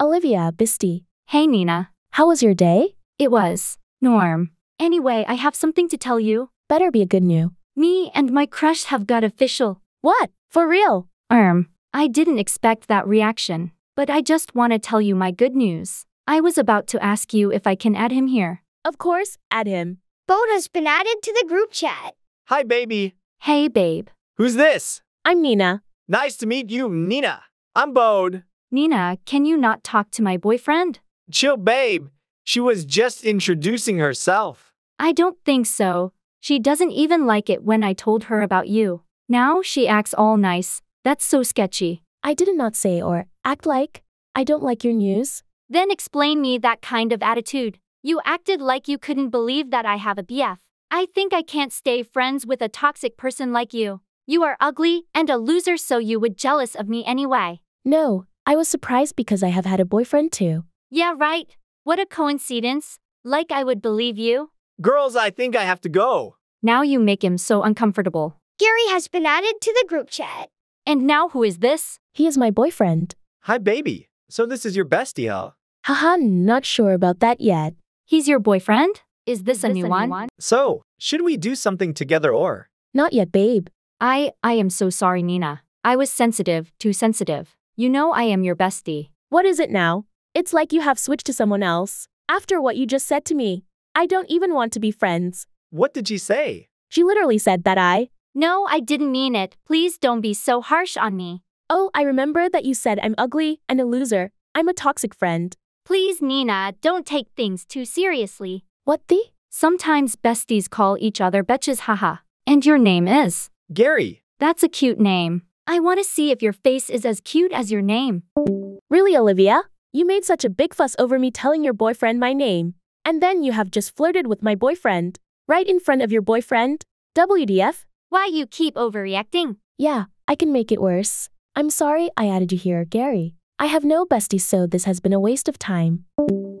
Olivia, Bisti. Hey, Nina. How was your day? It was. Norm. Anyway, I have something to tell you. Better be a good news. Me and my crush have got official. What? For real? I didn't expect that reaction. But I just want to tell you my good news. I was about to ask you if I can add him here. Of course, add him. Boda's been added to the group chat. Hi, baby. Hey, babe. Who's this? I'm Nina. Nice to meet you, Nina. I'm Bode. Nina, can you not talk to my boyfriend? Chill, babe. She was just introducing herself. I don't think so. She doesn't even like it when I told her about you. Now she acts all nice. That's so sketchy. I did not say or act like. I don't like your news. Then explain me that kind of attitude. You acted like you couldn't believe that I have a BF. I think I can't stay friends with a toxic person like you. You are ugly and a loser, so you would jealous of me anyway. No, I was surprised because I have had a boyfriend too. Yeah, right. What a coincidence. Like I would believe you. Girls, I think I have to go. Now you make him so uncomfortable. Gary has been added to the group chat. And now who is this? He is my boyfriend. Hi, baby. So this is your bestie, huh? Haha, not sure about that yet. He's your boyfriend? Is this a new one? So, should we do something together or? Not yet, babe. I am so sorry, Nina. I was sensitive, too sensitive. You know I am your bestie. What is it now? It's like you have switched to someone else. After what you just said to me. I don't even want to be friends. What did she say? She literally said that I... No, I didn't mean it. Please don't be so harsh on me. Oh, I remember that you said I'm ugly and a loser. I'm a toxic friend. Please, Nina, don't take things too seriously. What the? Sometimes besties call each other betches, haha. And your name is? Gary. That's a cute name. I want to see if your face is as cute as your name. Really, Olivia? You made such a big fuss over me telling your boyfriend my name. And then you have just flirted with my boyfriend. Right in front of your boyfriend? WTF? Why you keep overreacting? Yeah, I can make it worse. I'm sorry I added you here, Gary. I have no bestie, so this has been a waste of time.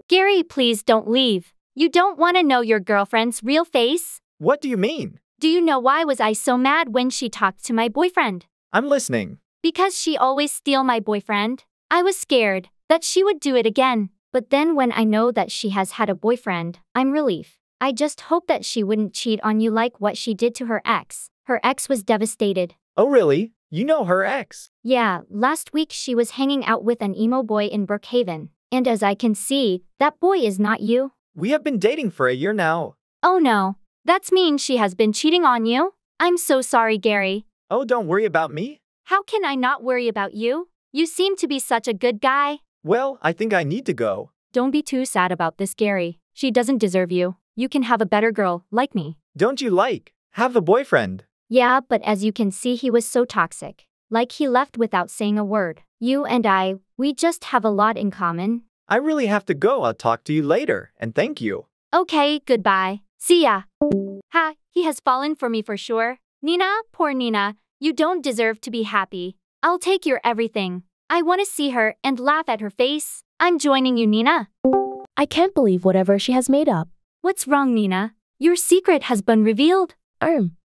Gary, please don't leave. You don't want to know your girlfriend's real face? What do you mean? Do you know why was I so mad when she talked to my boyfriend? I'm listening. Because she always steals my boyfriend. I was scared that she would do it again. But then when I know that she has had a boyfriend, I'm relieved. I just hope that she wouldn't cheat on you like what she did to her ex. Her ex was devastated. Oh really? You know her ex? Yeah, last week she was hanging out with an emo boy in Brookhaven. And as I can see, that boy is not you. We have been dating for a year now. Oh no, that's mean she has been cheating on you? I'm so sorry, Gary. Oh, don't worry about me. How can I not worry about you? You seem to be such a good guy. Well, I think I need to go. Don't be too sad about this, Gary. She doesn't deserve you. You can have a better girl, like me. Don't you like, have a boyfriend? Yeah, but as you can see, he was so toxic. Like he left without saying a word. You and I, we just have a lot in common. I really have to go. I'll talk to you later, and thank you. Okay, goodbye. See ya. Ha, he has fallen for me for sure. Nina, poor Nina, you don't deserve to be happy. I'll take your everything. I want to see her and laugh at her face. I'm joining you, Nina. I can't believe whatever she has made up. What's wrong, Nina? Your secret has been revealed.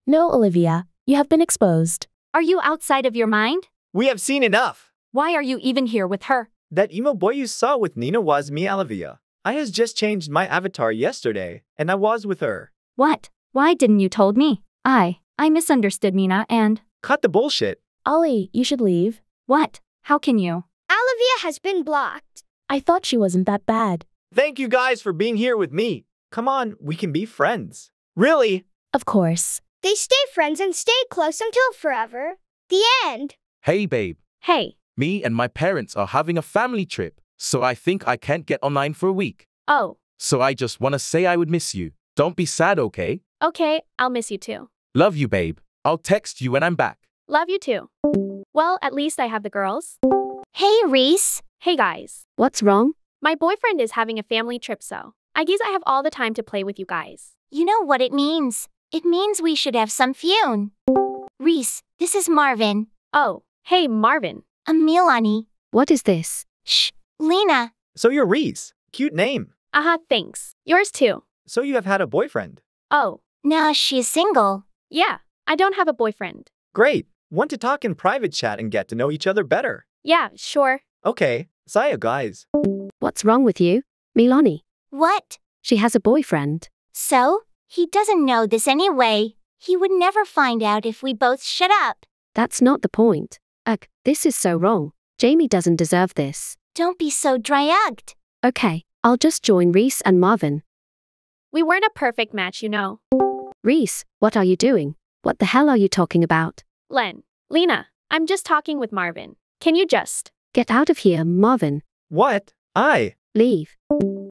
No, Olivia. You have been exposed. Are you outside of your mind? We have seen enough. Why are you even here with her? That emo boy you saw with Nina was me, Olivia. I has just changed my avatar yesterday, and I was with her. What? Why didn't you told me? I misunderstood Nina and... Cut the bullshit. Ollie, you should leave. What? How can you? Olivia has been blocked. I thought she wasn't that bad. Thank you guys for being here with me. Come on, we can be friends. Really? Of course. They stay friends and stay close until forever. The end. Hey, babe. Hey. Me and my parents are having a family trip, so I think I can't get online for a week. Oh. So I just want to say I would miss you. Don't be sad, okay? Okay, I'll miss you too. Love you, babe. I'll text you when I'm back. Love you too. Well, at least I have the girls. Hey, Reese. Hey, guys. What's wrong? My boyfriend is having a family trip, so I guess I have all the time to play with you guys. You know what it means. It means we should have some fun. Reese, this is Marvin. Oh, hey, Marvin. I'm Milani. What is this? Shh, Lena. So you're Reese. Cute name. Aha, thanks. Yours too. So you have had a boyfriend? Oh. No, she's single. Yeah, I don't have a boyfriend. Great. Want to talk in private chat and get to know each other better? Yeah, sure. Okay, Saya, guys. What's wrong with you? Milani. What? She has a boyfriend. So? He doesn't know this anyway. He would never find out if we both shut up. That's not the point. Ugh, this is so wrong. Jamie doesn't deserve this. Don't be so dry-ugged. Okay, I'll just join Reese and Marvin. We weren't a perfect match, you know. Reese, what are you doing? What the hell are you talking about? Lena, I'm just talking with Marvin. Can you just... Get out of here, Marvin. What? Leave.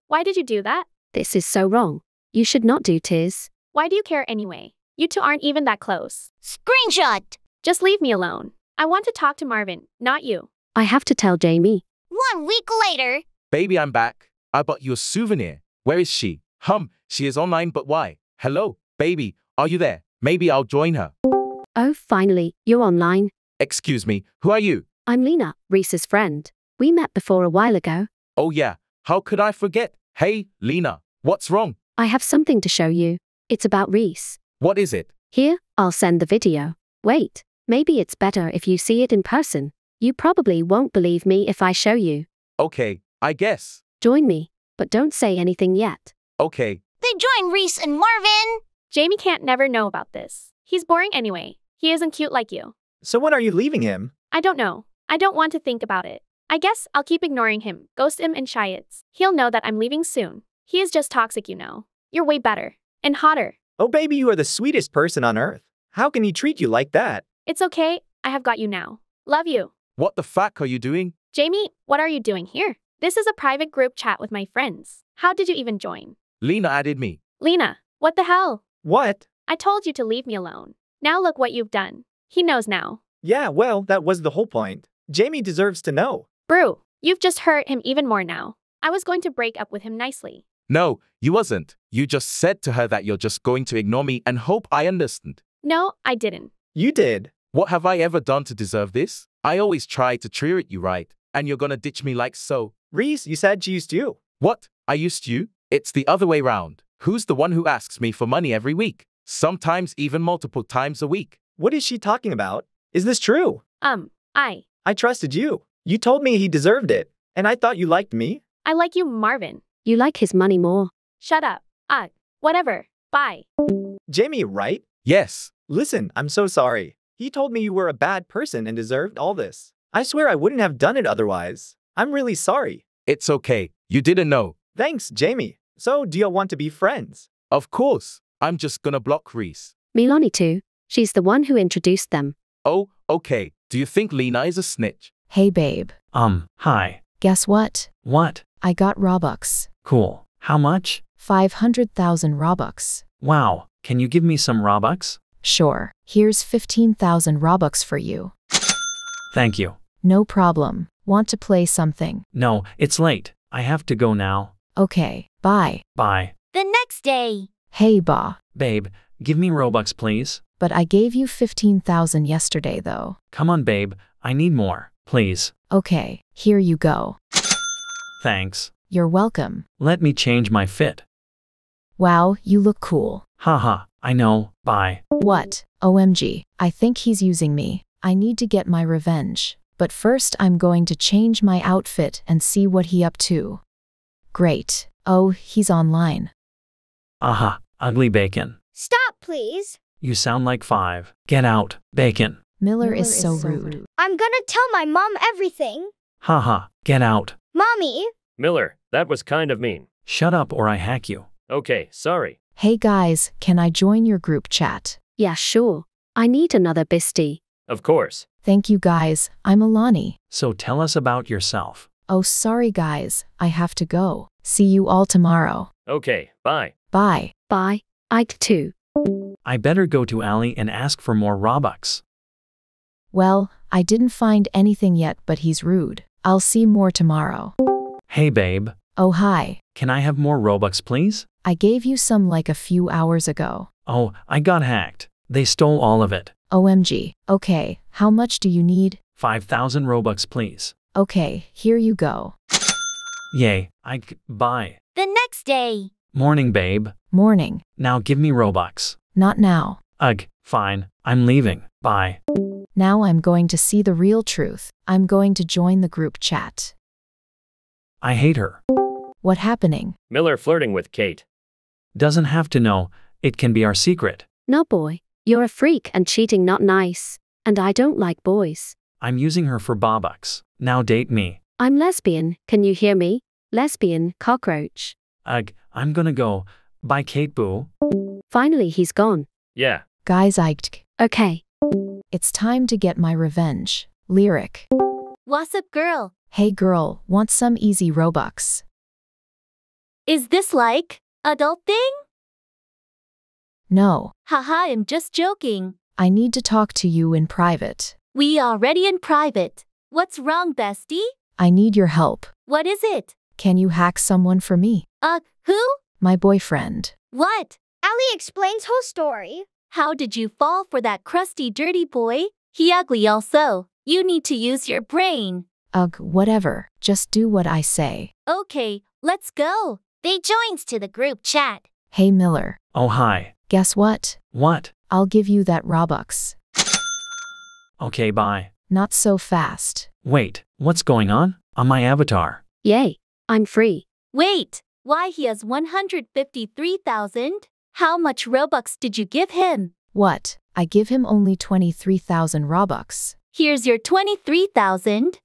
Why did you do that? This is so wrong. You should not do this. Why do you care anyway? You two aren't even that close. Screenshot! Just leave me alone. I want to talk to Marvin, not you. I have to tell Jamie. 1 week later. Baby, I'm back. I bought you a souvenir. Where is she? She is online, but why? Hello, baby, are you there? Maybe I'll join her. Oh, finally, you're online. Excuse me, who are you? I'm Lena, Reese's friend. We met before a while ago. Oh yeah, how could I forget? Hey, Lena, what's wrong? I have something to show you. It's about Reese. What is it? Here, I'll send the video. Wait, maybe it's better if you see it in person. You probably won't believe me if I show you. Okay, I guess. Join me, but don't say anything yet. Okay. They join Reese and Marvin. Jamie can't never know about this. He's boring anyway. He isn't cute like you. So when are you leaving him? I don't know. I don't want to think about it. I guess I'll keep ignoring him, ghost him and shy it. He'll know that I'm leaving soon. He is just toxic, you know. You're way better. And hotter. Oh baby, you are the sweetest person on earth. How can he treat you like that? It's okay, I have got you now. Love you. What the fuck are you doing? Jamie, what are you doing here? This is a private group chat with my friends. How did you even join? Lena added me. Lena, what the hell? What? I told you to leave me alone. Now look what you've done. He knows now. Yeah, well, that was the whole point. Jamie deserves to know. Brew, you've just hurt him even more now. I was going to break up with him nicely. No, you wasn't. You just said to her that you're just going to ignore me and hope I understand. No, I didn't. You did. What have I ever done to deserve this? I always try to treat you right, and you're gonna ditch me like so. Reese, you said she used you. What? I used you? It's the other way round. Who's the one who asks me for money every week? Sometimes even multiple times a week. What is she talking about? Is this true? I trusted you. You told me he deserved it, and I thought you liked me. I like you, Marvin. You like his money more. Shut up. Whatever. Bye. Jamie, right? Yes. Listen, I'm so sorry. He told me you were a bad person and deserved all this. I swear I wouldn't have done it otherwise. I'm really sorry. It's okay. You didn't know. Thanks, Jamie. So, do you want to be friends? Of course. I'm just gonna block Reese. Milani too. She's the one who introduced them. Oh, okay. Do you think Lena is a snitch? Hey, babe. Hi. Guess what? What? I got Robux. Cool. How much? 500,000 Robux. Wow. Can you give me some Robux? Sure. Here's 15,000 Robux for you. Thank you. No problem. Want to play something? No, it's late. I have to go now. Okay. Bye. Bye. The next day. Hey, Ba. Babe, give me Robux, please. But I gave you 15,000 yesterday, though. Come on, babe. I need more. Please. Okay. Here you go. Thanks. You're welcome. Let me change my fit. Wow, you look cool. Haha, I know. Bye. What? OMG. I think he's using me. I need to get my revenge. But first I'm going to change my outfit and see what he's up to. Great. Oh, he's online. Aha, ugly bacon. Stop, please. You sound like five. Get out, bacon. Miller is so rude. I'm gonna tell my mom everything. Haha, get out. Mommy. Miller, that was kind of mean. Shut up or I hack you. Okay, sorry. Hey guys, can I join your group chat? Yeah, sure. I need another bestie. Of course. Thank you guys, I'm Alani. So tell us about yourself. Oh, sorry guys, I have to go. See you all tomorrow. Okay, bye. Bye. Bye. Ike too. I better go to Ali and ask for more Robux. Well, I didn't find anything yet, but he's rude. I'll see more tomorrow. Hey babe. Oh hi. Can I have more Robux please? I gave you some like a few hours ago. Oh, I got hacked. They stole all of it. OMG. Okay, how much do you need? 5,000 Robux please. Okay, here you go. Yay, bye. The next day. Morning babe. Morning. Now give me Robux. Not now. Ugh, fine. I'm leaving. Bye. Now I'm going to see the real truth. I'm going to join the group chat. I hate her. What happening? Miller flirting with Kate. Doesn't have to know. It can be our secret. No, boy. You're a freak and cheating not nice. And I don't like boys. I'm using her for Robux. Now date me. I'm lesbian. Can you hear me? Lesbian cockroach. Ugh. I'm gonna go. Bye, Kate boo. Finally, he's gone. Yeah. Guys, okay. It's time to get my revenge. Lyric. What's up, girl? Hey, girl. Want some easy Robux? Is this like adult thing? No. Haha, I'm just joking. I need to talk to you in private. We already in private. What's wrong, bestie? I need your help. What is it? Can you hack someone for me? Who? My boyfriend. What? Allie explains whole story. How did you fall for that crusty, dirty boy? He ugly also. You need to use your brain. Ugh, whatever. Just do what I say. Okay, let's go. They joins to the group chat. Hey, Miller. Oh, hi. Guess what? What? I'll give you that Robux. Okay, bye. Not so fast. Wait, what's going on my avatar? Yay, I'm free. Wait, why he has 153,000? How much Robux did you give him? What? I give him only 23,000 Robux. Here's your 23,000.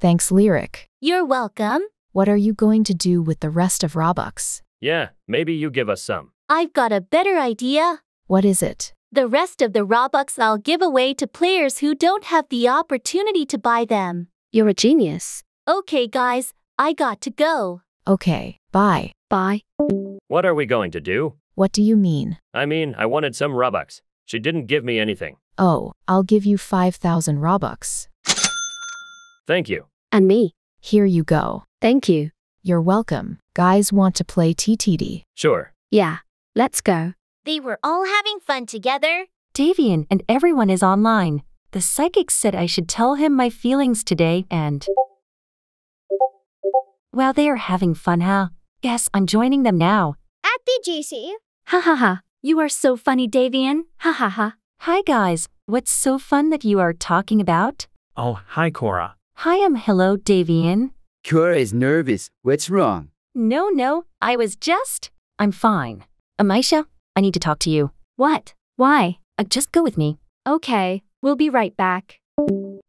Thanks, Lyric. You're welcome. What are you going to do with the rest of Robux? Yeah, maybe you give us some. I've got a better idea. What is it? The rest of the Robux I'll give away to players who don't have the opportunity to buy them. You're a genius. Okay, guys, I got to go. Okay, bye. Bye. What are we going to do? What do you mean? I mean, I wanted some Robux. She didn't give me anything. Oh, I'll give you 5,000 Robux. Thank you. And me. Here you go. Thank you. You're welcome. Guys, want to play TTD? Sure. Yeah, let's go. They were all having fun together. Davian and everyone is online. The psychic said I should tell him my feelings today and... Well, they are having fun, huh? Guess I'm joining them now. At the GC. Ha ha ha. You are so funny, Davian. Ha ha ha. Hi, guys. What's so fun that you are talking about? Oh, hi, Cora. Hi, hello, Davian. Cora is nervous. What's wrong? No, I'm fine. Amisha, I need to talk to you. What? Why? Just go with me. Okay, we'll be right back.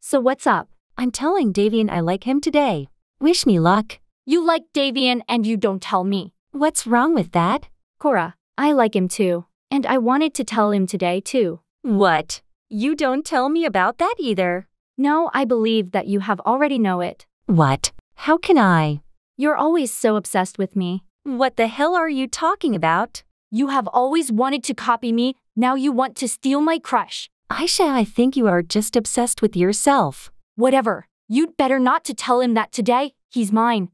So what's up? I'm telling Davian I like him today. Wish me luck. You like Davian and you don't tell me. What's wrong with that? Cora, I like him too. And I wanted to tell him today too. What? You don't tell me about that either. No, I believe that you have already know it. What? How can I? You're always so obsessed with me. What the hell are you talking about? You have always wanted to copy me. Now you want to steal my crush. Aisha, I think you are just obsessed with yourself. Whatever. You'd better not to tell him that today. He's mine.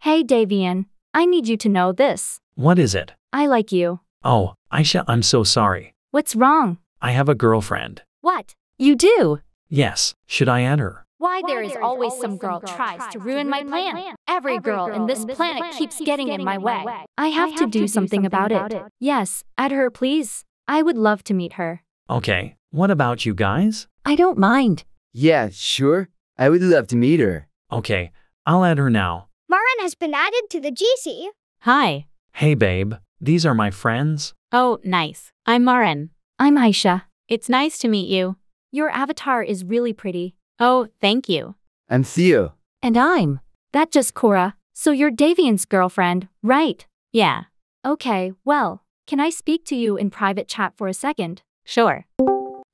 Hey, Davian. I need you to know this. What is it? I like you. Oh, Aisha, I'm so sorry. What's wrong? I have a girlfriend. What? You do? Yes. Should I add her? Why there is always some girl tries to ruin my plan. Every girl in this planet keeps getting in my way. I have to do something about it. Yes, add her please. I would love to meet her. Okay, what about you guys? I don't mind. Yeah, sure. I would love to meet her. Okay, I'll add her now. Maran has been added to the GC. Hi. Hey babe, these are my friends. Oh, nice. I'm Maran. I'm Aisha. It's nice to meet you. Your avatar is really pretty. Oh, thank you. I'm Theo. And I'm... That just Cora. So you're Davian's girlfriend, right? Yeah. Okay, well, can I speak to you in private chat for a second? Sure.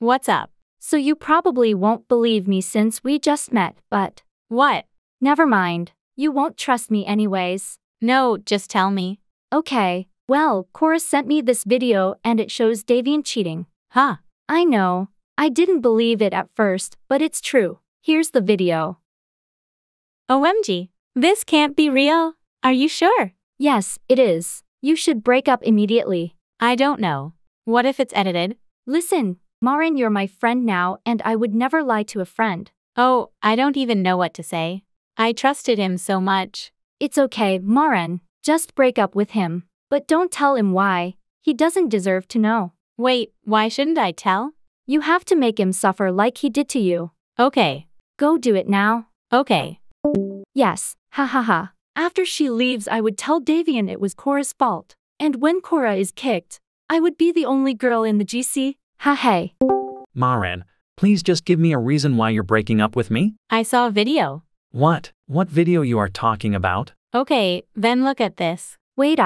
What's up? So you probably won't believe me since we just met, but... What? Never mind. You won't trust me anyways. No, just tell me. Okay, well, Cora sent me this video and it shows Davian cheating. Huh. I know. I didn't believe it at first, but it's true. Here's the video. OMG, this can't be real. Are you sure? Yes, it is. You should break up immediately. I don't know. What if it's edited? Listen, Maran, you're my friend now, and I would never lie to a friend. Oh, I don't even know what to say. I trusted him so much. It's okay, Maran. Just break up with him. But don't tell him why. He doesn't deserve to know. Wait, why shouldn't I tell? You have to make him suffer like he did to you. Okay. Go do it now. Okay. Yes, ha ha ha. After she leaves, I would tell Davian it was Cora's fault. And when Cora is kicked, I would be the only girl in the GC. Ha hey. Maran, please just give me a reason why you're breaking up with me. I saw a video. What? What video you are talking about? Okay, then look at this. Wait,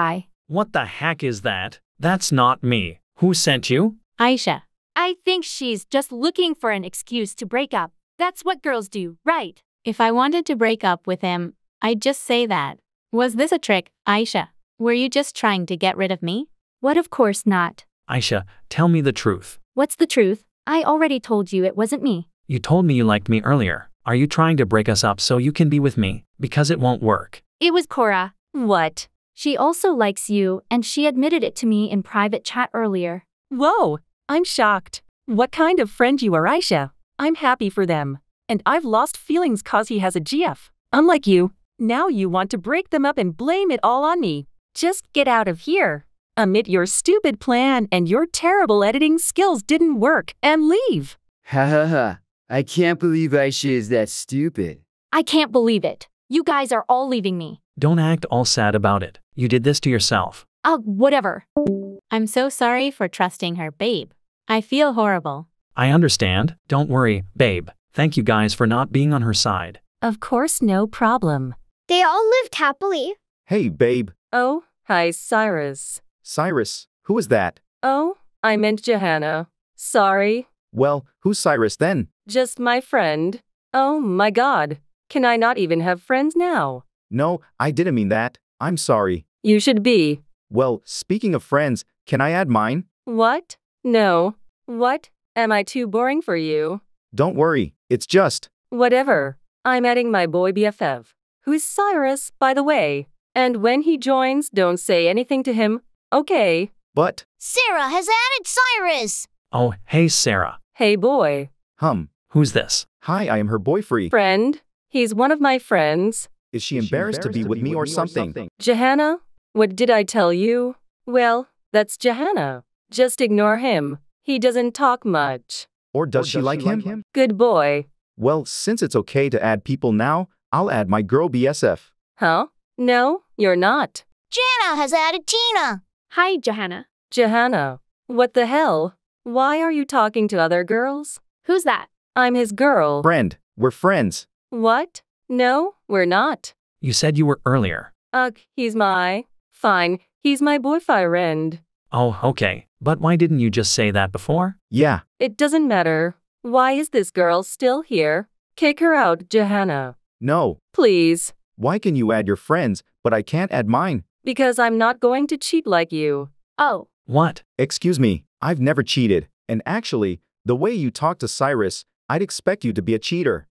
What the heck is that? That's not me. Who sent you? Aisha. I think she's just looking for an excuse to break up. That's what girls do, right? If I wanted to break up with him, I'd just say that. Was this a trick, Aisha? Were you just trying to get rid of me? What, of course not. Aisha, tell me the truth. What's the truth? I already told you it wasn't me. You told me you liked me earlier. Are you trying to break us up so you can be with me? Because it won't work. It was Cora. What? She also likes you, and she admitted it to me in private chat earlier. Whoa, I'm shocked. What kind of friend you are, Aisha? I'm happy for them. And I've lost feelings cause he has a GF. Unlike you, now you want to break them up and blame it all on me. Just get out of here. Admit your stupid plan and your terrible editing skills didn't work, and leave. Ha ha ha. I can't believe Aisha is that stupid. I can't believe it. You guys are all leaving me. Don't act all sad about it. You did this to yourself. Whatever. I'm so sorry for trusting her, babe. I feel horrible. I understand. Don't worry, babe. Thank you guys for not being on her side. Of course, no problem. They all lived happily. Hey, babe. Oh, hi, Cyrus. Cyrus? Who is that? Oh, I meant Johanna. Sorry. Well, who's Cyrus then? Just my friend. Oh my god. Can I not even have friends now? No, I didn't mean that. I'm sorry. You should be. Well, speaking of friends, can I add mine? What? No. What? Am I too boring for you? Don't worry. It's just... Whatever. I'm adding my boy BFF. Who's Cyrus, by the way? And when he joins, don't say anything to him. Okay. But... Sarah has added Cyrus! Oh, hey, Sarah. Hey, boy. Who's this? Hi, I am her boyfriend. Friend? He's one of my friends. Is she embarrassed to be with me or something? Johanna? What did I tell you? Well, that's Johanna. Just ignore him. He doesn't talk much. Or does she like him? Good boy. Well, since it's okay to add people now, I'll add my girl BSF. Huh? No, you're not. Johanna has added Tina. Hi, Johanna. Johanna. What the hell? Why are you talking to other girls? Who's that? I'm his girl. Friend. We're friends. What? No, we're not. You said you were earlier. He's my... Fine, he's my boyfriend. Oh, okay. But why didn't you just say that before? Yeah. It doesn't matter. Why is this girl still here? Kick her out, Johanna. No. Please. Why can you add your friends, but I can't add mine? Because I'm not going to cheat like you. Oh. What? Excuse me. I've never cheated. And actually... the way you talk to Cyrus, I'd expect you to be a cheater.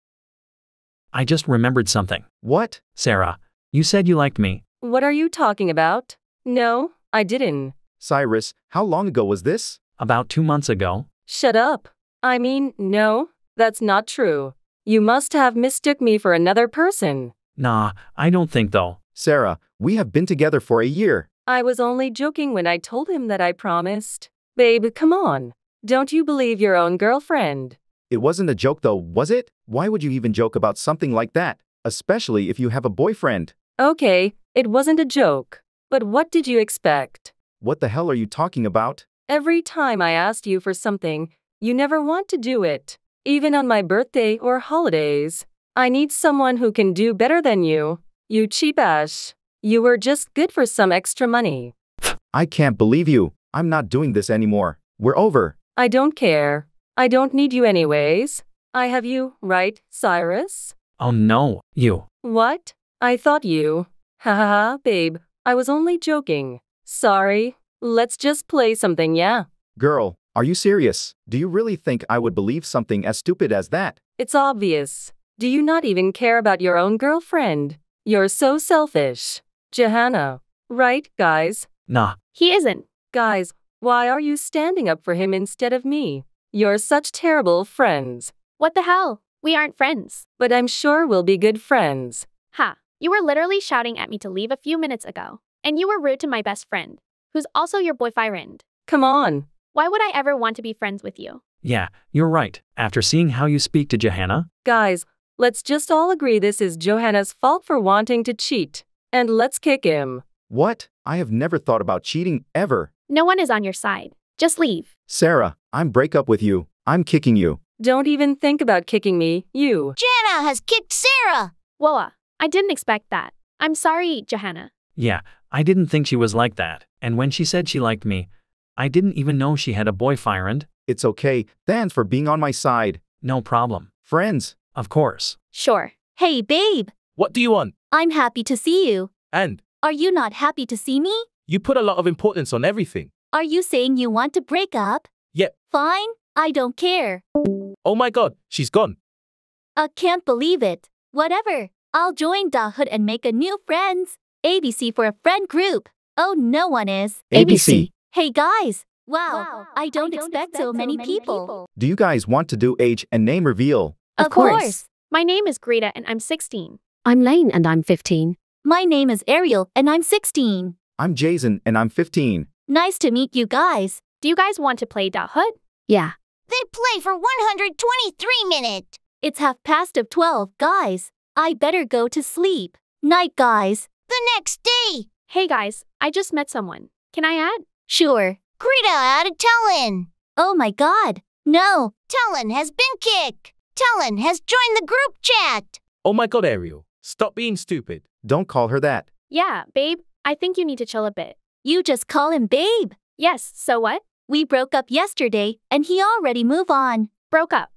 I just remembered something. What? Sarah, you said you liked me. What are you talking about? No, I didn't. Cyrus, how long ago was this? About 2 months ago. Shut up. I mean, no, that's not true. You must have mistook me for another person. Nah, I don't think though. Sarah, we have been together for a year. I was only joking when I told him that I promised. Babe, come on. Don't you believe your own girlfriend? It wasn't a joke though, was it? Why would you even joke about something like that? Especially if you have a boyfriend. Okay, it wasn't a joke. But what did you expect? What the hell are you talking about? Every time I asked you for something, you never want to do it. Even on my birthday or holidays. I need someone who can do better than you. You cheap ass. You were just good for some extra money. I can't believe you. I'm not doing this anymore. We're over. I don't care. I don't need you anyways. I have you, right, Cyrus? Oh no, you. What? I thought you. Ha ha ha, babe. I was only joking. Sorry. Let's just play something, yeah? Girl, are you serious? Do you really think I would believe something as stupid as that? It's obvious. Do you not even care about your own girlfriend? You're so selfish. Johanna. Right, guys? Nah. He isn't. Guys. Why are you standing up for him instead of me? You're such terrible friends. What the hell? We aren't friends. But I'm sure we'll be good friends. Ha. You were literally shouting at me to leave a few minutes ago. And you were rude to my best friend, who's also your boyfriend. Come on. Why would I ever want to be friends with you? Yeah, you're right. After seeing how you speak to Johanna. Guys, Let's just all agree this is Johanna's fault for wanting to cheat. And let's kick him. What? I have never thought about cheating, ever. No one is on your side. Just leave. Sarah, I'm break up with you. I'm kicking you. Don't even think about kicking me, you. Johanna has kicked Sarah. Whoa, I didn't expect that. I'm sorry, Johanna. Yeah, I didn't think she was like that. And when she said she liked me, I didn't even know she had a boyfriend. It's okay. Thanks for being on my side. No problem. Friends. Of course. Sure. Hey, babe. What do you want? I'm happy to see you. And? Are you not happy to see me? You put a lot of importance on everything. Are you saying you want to break up? Yep. Fine, I don't care. Oh my god, she's gone. I can't believe it. Whatever, I'll join Dahood and make a new friends. ABC for a friend group. Oh, no one is. ABC. Hey guys, wow. I don't expect so many people. Do you guys want to do age and name reveal? Of course. My name is Greta and I'm 16. I'm Lane and I'm 15. My name is Ariel and I'm 16. I'm Jason and I'm 15. Nice to meet you guys. Do you guys want to play Dahood? Yeah. They play for 123 minutes. It's 12:30, guys. I better go to sleep. Night, guys. The next day. Hey, guys. I just met someone. Can I add? Sure. Greta added Talon. Oh, my God. No. Talon has been kicked. Talon has joined the group chat. Oh, my God, Ariel. Stop being stupid. Don't call her that. Yeah, babe, I think you need to chill a bit. You just call him babe. Yes, so what? We broke up yesterday, and he already moved on. Broke up.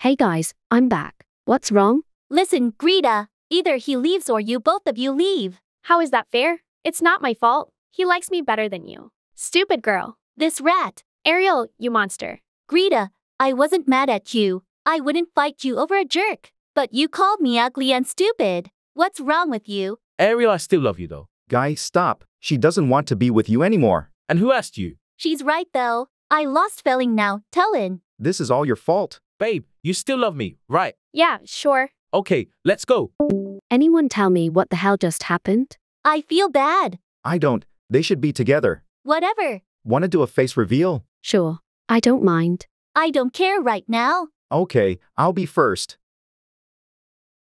Hey guys, I'm back. What's wrong? Listen, Greta, either he leaves or you both of you leave. How is that fair? It's not my fault. He likes me better than you. Stupid girl. This rat. Ariel, you monster. Greta, I wasn't mad at you. I wouldn't fight you over a jerk. But you called me ugly and stupid. What's wrong with you? Ariel, I still love you though. Guy, stop. She doesn't want to be with you anymore. And who asked you? She's right though. I lost feeling now, Talon. This is all your fault. Babe, you still love me, right? Yeah, sure. Okay, let's go. Anyone tell me what the hell just happened? I feel bad. I don't. They should be together. Whatever. Wanna do a face reveal? Sure. I don't mind. I don't care right now. Okay, I'll be first.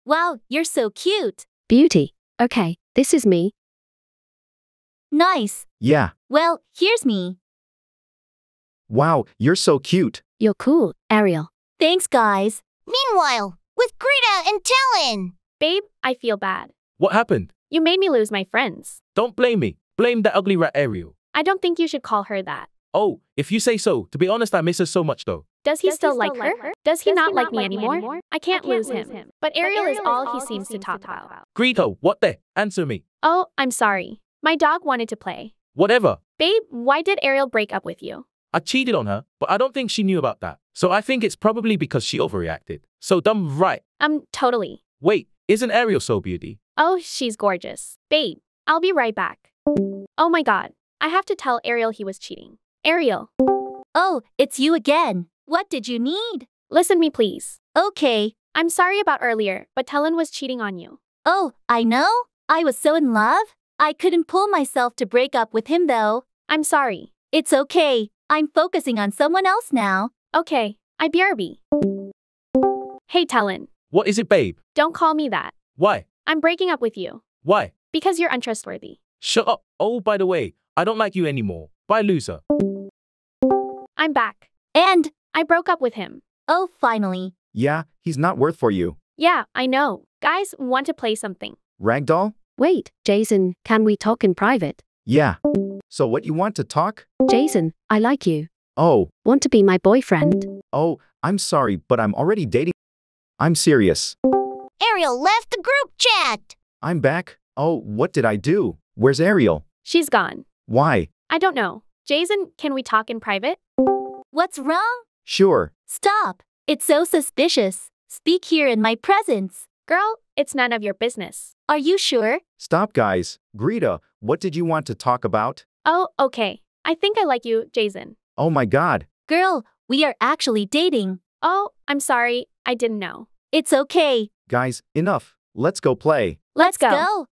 Wow, you're so cute. Beauty. Okay, this is me. Nice. Yeah. Well, here's me. Wow, you're so cute. You're cool, Ariel. Thanks, guys. Meanwhile, with Greta and Talon. Babe, I feel bad. What happened? You made me lose my friends. Don't blame me. Blame that ugly rat, Ariel. I don't think you should call her that. Oh, if you say so. To be honest, I miss her so much, though. Does he still like her? Does he not like me anymore? I can't lose him. But Ariel is all he seems to talk about. Greta, what the? Answer me. Oh, I'm sorry. My dog wanted to play. Whatever. Babe, why did Ariel break up with you? I cheated on her, but I don't think she knew about that. So I think it's probably because she overreacted. So dumb, right? Totally. Wait, isn't Ariel so beauty? Oh, she's gorgeous. Babe, I'll be right back. Oh my god. I have to tell Ariel he was cheating. Ariel. Oh, it's you again. What did you need? Listen me, please. Okay. I'm sorry about earlier, but Talon was cheating on you. Oh, I know. I was so in love. I couldn't pull myself to break up with him, though. I'm sorry. It's okay. I'm focusing on someone else now. Okay. I BRB. Hey, Talon. What is it, babe? Don't call me that. Why? I'm breaking up with you. Why? Because you're untrustworthy. Shut up. Oh, by the way, I don't like you anymore. Bye, loser. I'm back. And I broke up with him. Oh, finally. Yeah, he's not worth for you. Yeah, I know. Guys, want to play something? Ragdoll? Wait, Jason, can we talk in private? Yeah. So what you want to talk? Jason, I like you. Oh. Want to be my boyfriend? Oh, I'm sorry, but I'm already dating. I'm serious. Ariel left the group chat. I'm back. Oh, what did I do? Where's Ariel? She's gone. Why? I don't know. Jason, can we talk in private? What's wrong? Sure. Stop. It's so suspicious. Speak here in my presence. Girl, it's none of your business. Are you sure? Stop, guys. Greta, what did you want to talk about? Oh, okay. I think I like you, Jason. Oh my god. Girl, we are actually dating. Oh, I'm sorry. I didn't know. It's okay. Guys, enough. Let's go play. Let's go.